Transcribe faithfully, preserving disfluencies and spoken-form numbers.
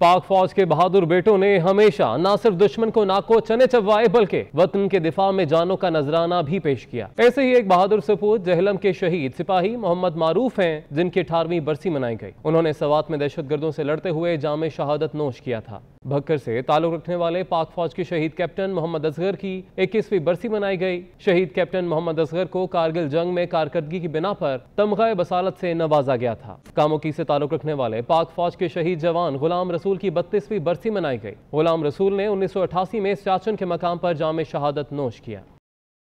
पाक फौज के बहादुर बेटों ने हमेशा न सिर्फ दुश्मन को नाको चने चबवाए बल्कि वतन के दिफा में जानों का नजराना भी पेश किया। ऐसे ही एक बहादुर सपूत जहलम के शहीद सिपाही मोहम्मद मारूफ हैं, जिनकी अठारहवीं बरसी मनाई गई। उन्होंने सवात में दहशतगर्दों से लड़ते हुए जामे शहादत नोश किया था। भक्कर से ताल्लुक रखने वाले पाक फौज के शहीद कैप्टन मोहम्मद असगर की इक्कीसवीं बरसी मनाई गई। शहीद कैप्टन मोहम्मद असगर को कारगिल जंग में कारकर्दगी की बिना पर तमगा बसालत से नवाजा गया था। कामुकी से ताल्लुक रखने वाले पाक फौज के शहीद जवान गुलाम रसूल की बत्तीसवीं बरसी मनाई गई। गुलाम रसूल ने उन्नीस सौ अठासी में सियाचिन के मकाम पर जामे शहादत नोश किया।